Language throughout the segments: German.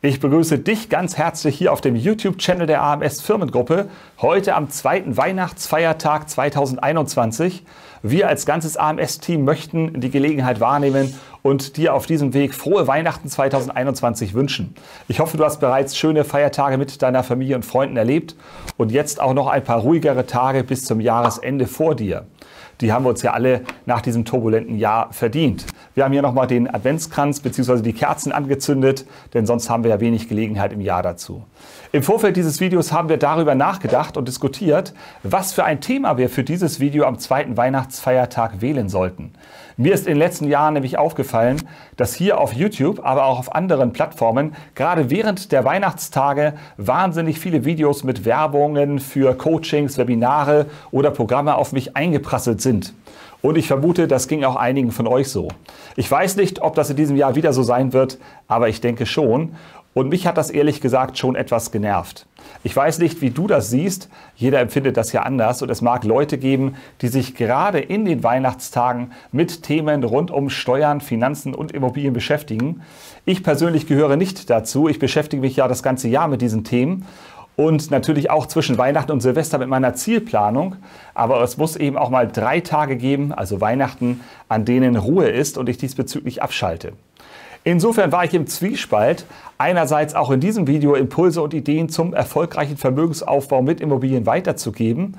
Ich begrüße dich ganz herzlich hier auf dem YouTube-Channel der AMS-Firmengruppe, heute am zweiten Weihnachtsfeiertag 2021. Wir als ganzes AMS-Team möchten die Gelegenheit wahrnehmen und dir auf diesem Weg frohe Weihnachten 2021 wünschen. Ich hoffe, du hast bereits schöne Feiertage mit deiner Familie und Freunden erlebt und jetzt auch noch ein paar ruhigere Tage bis zum Jahresende vor dir. Die haben wir uns ja alle nach diesem turbulenten Jahr verdient. Wir haben hier nochmal den Adventskranz bzw. die Kerzen angezündet, denn sonst haben wir ja wenig Gelegenheit im Jahr dazu. Im Vorfeld dieses Videos haben wir darüber nachgedacht und diskutiert, was für ein Thema wir für dieses Video am zweiten Weihnachtsfeiertag wählen sollten. Mir ist in den letzten Jahren nämlich aufgefallen, dass hier auf YouTube, aber auch auf anderen Plattformen, gerade während der Weihnachtstage wahnsinnig viele Videos mit Werbungen für Coachings, Webinare oder Programme auf mich eingeprasselt sind. Und ich vermute, das ging auch einigen von euch so. Ich weiß nicht, ob das in diesem Jahr wieder so sein wird, aber ich denke schon. Und mich hat das ehrlich gesagt schon etwas genervt. Ich weiß nicht, wie du das siehst. Jeder empfindet das ja anders und es mag Leute geben, die sich gerade in den Weihnachtstagen mit Themen rund um Steuern, Finanzen und Immobilien beschäftigen. Ich persönlich gehöre nicht dazu. Ich beschäftige mich ja das ganze Jahr mit diesen Themen. Und natürlich auch zwischen Weihnachten und Silvester mit meiner Zielplanung. Aber es muss eben auch mal 3 Tage geben, also Weihnachten, an denen Ruhe ist und ich diesbezüglich abschalte. Insofern war ich im Zwiespalt, einerseits auch in diesem Video Impulse und Ideen zum erfolgreichen Vermögensaufbau mit Immobilien weiterzugeben,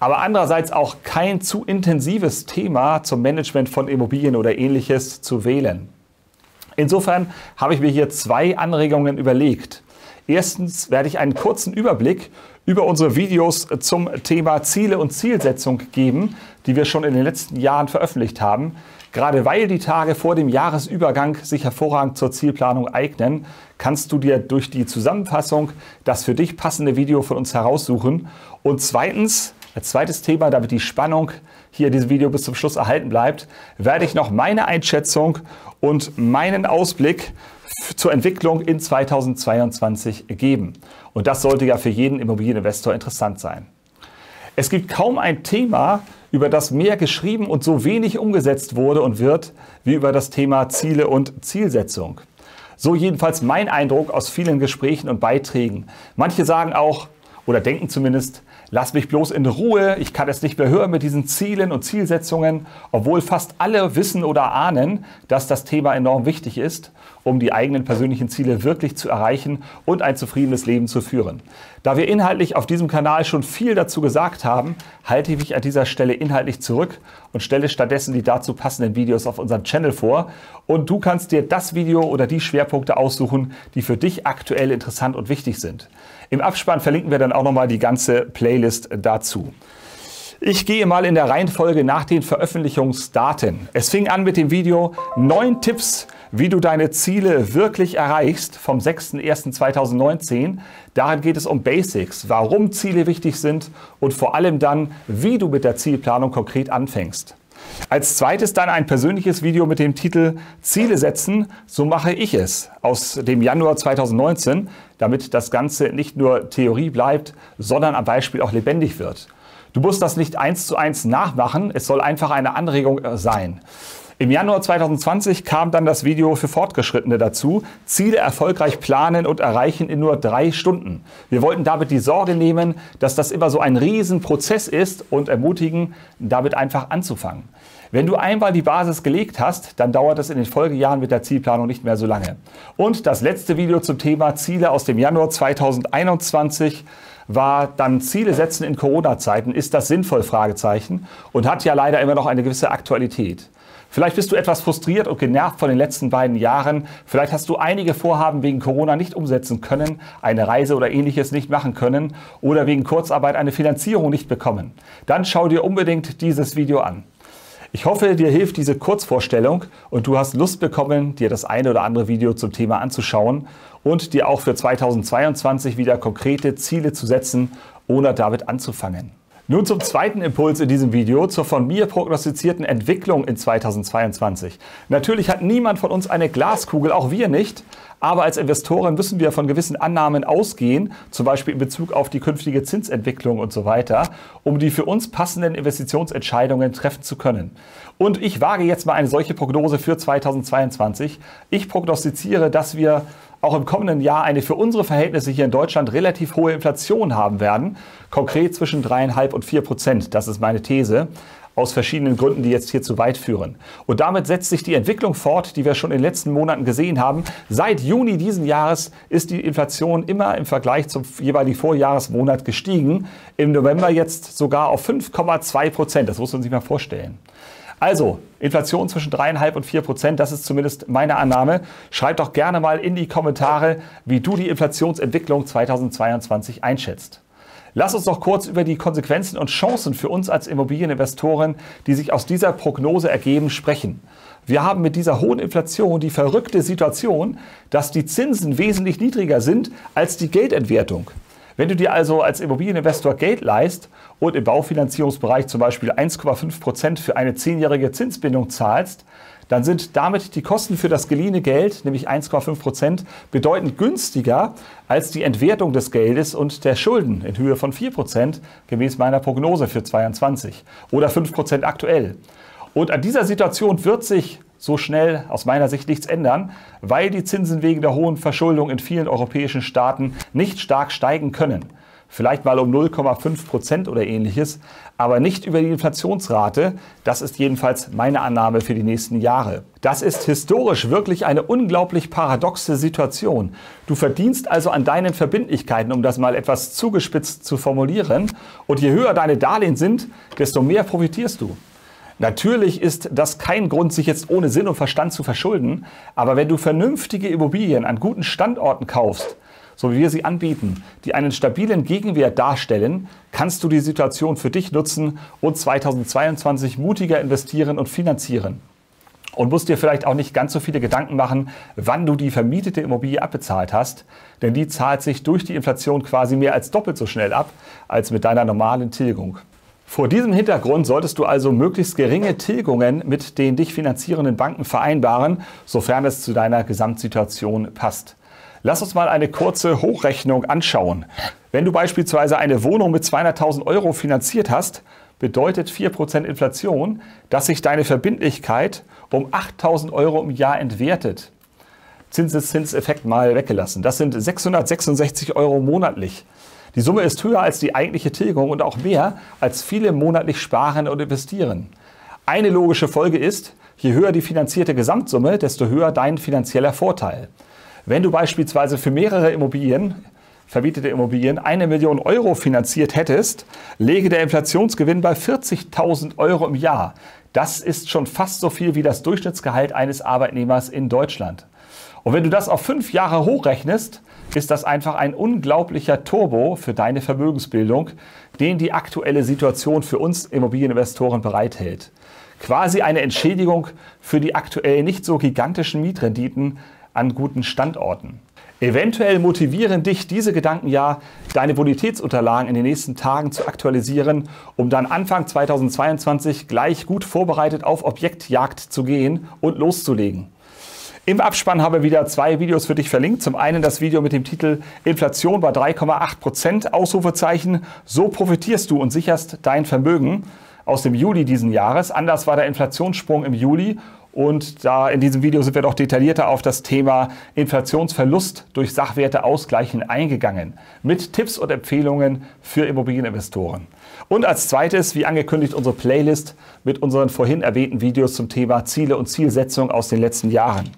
aber andererseits auch kein zu intensives Thema zum Management von Immobilien oder Ähnliches zu wählen. Insofern habe ich mir hier 2 Anregungen überlegt. Erstens werde ich einen kurzen Überblick über unsere Videos zum Thema Ziele und Zielsetzung geben, die wir schon in den letzten Jahren veröffentlicht haben. Gerade weil die Tage vor dem Jahresübergang sich hervorragend zur Zielplanung eignen, kannst du dir durch die Zusammenfassung das für dich passende Video von uns heraussuchen. Und zweitens, als zweites Thema, damit die Spannung hier in diesem Video bis zum Schluss erhalten bleibt, werde ich noch meine Einschätzung und meinen Ausblick zur Entwicklung in 2022 geben. Und das sollte ja für jeden Immobilieninvestor interessant sein. Es gibt kaum ein Thema, über das mehr geschrieben und so wenig umgesetzt wurde und wird, wie über das Thema Ziele und Zielsetzung. So jedenfalls mein Eindruck aus vielen Gesprächen und Beiträgen. Manche sagen auch, oder denken zumindest, lass mich bloß in Ruhe, ich kann es nicht mehr hören mit diesen Zielen und Zielsetzungen, obwohl fast alle wissen oder ahnen, dass das Thema enorm wichtig ist, um die eigenen persönlichen Ziele wirklich zu erreichen und ein zufriedenes Leben zu führen. Da wir inhaltlich auf diesem Kanal schon viel dazu gesagt haben, halte ich mich an dieser Stelle inhaltlich zurück und stelle stattdessen die dazu passenden Videos auf unserem Channel vor. Und du kannst dir das Video oder die Schwerpunkte aussuchen, die für dich aktuell interessant und wichtig sind. Im Abspann verlinken wir dann auch nochmal die ganze Playlist dazu. Ich gehe mal in der Reihenfolge nach den Veröffentlichungsdaten. Es fing an mit dem Video 9 Tipps, wie du deine Ziele wirklich erreichst vom 6.1.2019. Darin geht es um Basics, warum Ziele wichtig sind und vor allem dann, wie du mit der Zielplanung konkret anfängst. Als zweites dann ein persönliches Video mit dem Titel Ziele setzen, so mache ich es, aus dem Januar 2019, damit das Ganze nicht nur Theorie bleibt, sondern am Beispiel auch lebendig wird. Du musst das nicht 1:1 nachmachen, es soll einfach eine Anregung sein. Im Januar 2020 kam dann das Video für Fortgeschrittene dazu, Ziele erfolgreich planen und erreichen in nur 3 Stunden. Wir wollten damit die Sorge nehmen, dass das immer so ein Riesenprozess ist und ermutigen, damit einfach anzufangen. Wenn du einmal die Basis gelegt hast, dann dauert es in den Folgejahren mit der Zielplanung nicht mehr so lange. Und das letzte Video zum Thema Ziele aus dem Januar 2021 war dann Ziele setzen in Corona-Zeiten, ist das sinnvoll? Fragezeichen, und hat ja leider immer noch eine gewisse Aktualität. Vielleicht bist du etwas frustriert und genervt von den letzten beiden Jahren. Vielleicht hast du einige Vorhaben wegen Corona nicht umsetzen können, eine Reise oder Ähnliches nicht machen können oder wegen Kurzarbeit eine Finanzierung nicht bekommen. Dann schau dir unbedingt dieses Video an. Ich hoffe, dir hilft diese Kurzvorstellung und du hast Lust bekommen, dir das eine oder andere Video zum Thema anzuschauen und dir auch für 2022 wieder konkrete Ziele zu setzen oder damit anzufangen. Nun zum zweiten Impuls in diesem Video, zur von mir prognostizierten Entwicklung in 2022. Natürlich hat niemand von uns eine Glaskugel, auch wir nicht. Aber als Investoren müssen wir von gewissen Annahmen ausgehen, zum Beispiel in Bezug auf die künftige Zinsentwicklung und so weiter, um die für uns passenden Investitionsentscheidungen treffen zu können. Und ich wage jetzt mal eine solche Prognose für 2022. Ich prognostiziere, dass wir auch im kommenden Jahr eine für unsere Verhältnisse hier in Deutschland relativ hohe Inflation haben werden. Konkret zwischen 3,5 und 4%. Das ist meine These. Aus verschiedenen Gründen, die jetzt hier zu weit führen. Und damit setzt sich die Entwicklung fort, die wir schon in den letzten Monaten gesehen haben. Seit Juni diesen Jahres ist die Inflation immer im Vergleich zum jeweiligen Vorjahresmonat gestiegen. Im November jetzt sogar auf 5,2%. Das muss man sich mal vorstellen. Also, Inflation zwischen 3,5 und 4%, das ist zumindest meine Annahme. Schreib doch gerne mal in die Kommentare, wie du die Inflationsentwicklung 2022 einschätzt. Lass uns noch kurz über die Konsequenzen und Chancen für uns als Immobilieninvestoren, die sich aus dieser Prognose ergeben, sprechen. Wir haben mit dieser hohen Inflation die verrückte Situation, dass die Zinsen wesentlich niedriger sind als die Geldentwertung. Wenn du dir also als Immobilieninvestor Geld leihst und im Baufinanzierungsbereich zum Beispiel 1,5% für eine 10-jährige Zinsbindung zahlst, dann sind damit die Kosten für das geliehene Geld, nämlich 1,5%, bedeutend günstiger als die Entwertung des Geldes und der Schulden in Höhe von 4%, gemäß meiner Prognose für 2022 oder 5% aktuell. Und an dieser Situation wird sich so schnell aus meiner Sicht nichts ändern, weil die Zinsen wegen der hohen Verschuldung in vielen europäischen Staaten nicht stark steigen können. Vielleicht mal um 0,5% oder ähnliches, aber nicht über die Inflationsrate. Das ist jedenfalls meine Annahme für die nächsten Jahre. Das ist historisch wirklich eine unglaublich paradoxe Situation. Du verdienst also an deinen Verbindlichkeiten, um das mal etwas zugespitzt zu formulieren. Und je höher deine Darlehen sind, desto mehr profitierst du. Natürlich ist das kein Grund, sich jetzt ohne Sinn und Verstand zu verschulden. Aber wenn du vernünftige Immobilien an guten Standorten kaufst, so wie wir sie anbieten, die einen stabilen Gegenwert darstellen, kannst du die Situation für dich nutzen und 2022 mutiger investieren und finanzieren. Und musst dir vielleicht auch nicht ganz so viele Gedanken machen, wann du die vermietete Immobilie abbezahlt hast, denn die zahlt sich durch die Inflation quasi mehr als doppelt so schnell ab, als mit deiner normalen Tilgung. Vor diesem Hintergrund solltest du also möglichst geringe Tilgungen mit den dich finanzierenden Banken vereinbaren, sofern es zu deiner Gesamtsituation passt. Lass uns mal eine kurze Hochrechnung anschauen. Wenn du beispielsweise eine Wohnung mit 200.000 € finanziert hast, bedeutet 4% Inflation, dass sich deine Verbindlichkeit um 8.000 € im Jahr entwertet. Zinseszinseffekt mal weggelassen. Das sind 666 € monatlich. Die Summe ist höher als die eigentliche Tilgung und auch mehr als viele monatlich sparen und investieren. Eine logische Folge ist, je höher die finanzierte Gesamtsumme, desto höher dein finanzieller Vorteil. Wenn du beispielsweise für mehrere Immobilien, vermietete Immobilien, 1 Million € finanziert hättest, läge der Inflationsgewinn bei 40.000 € im Jahr. Das ist schon fast so viel wie das Durchschnittsgehalt eines Arbeitnehmers in Deutschland. Und wenn du das auf 5 Jahre hochrechnest, ist das einfach ein unglaublicher Turbo für deine Vermögensbildung, den die aktuelle Situation für uns Immobilieninvestoren bereithält. Quasi eine Entschädigung für die aktuell nicht so gigantischen Mietrenditen an guten Standorten. Eventuell motivieren dich diese Gedanken ja, deine Bonitätsunterlagen in den nächsten Tagen zu aktualisieren, um dann Anfang 2022 gleich gut vorbereitet auf Objektjagd zu gehen und loszulegen. Im Abspann habe ich wieder 2 Videos für dich verlinkt. Zum einen das Video mit dem Titel Inflation bei 3,8%, Ausrufezeichen. So profitierst du und sicherst dein Vermögen aus dem Juli diesen Jahres. Anders war der Inflationssprung im Juli. Und da in diesem Video sind wir doch detaillierter auf das Thema Inflationsverlust durch Sachwerteausgleichen eingegangen. Mit Tipps und Empfehlungen für Immobilieninvestoren. Und als zweites, wie angekündigt, unsere Playlist mit unseren vorhin erwähnten Videos zum Thema Ziele und Zielsetzung aus den letzten Jahren.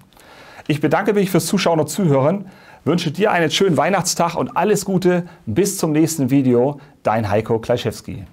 Ich bedanke mich fürs Zuschauen und Zuhören, wünsche dir einen schönen Weihnachtstag und alles Gute. Bis zum nächsten Video. Dein Heiko Klayziewski.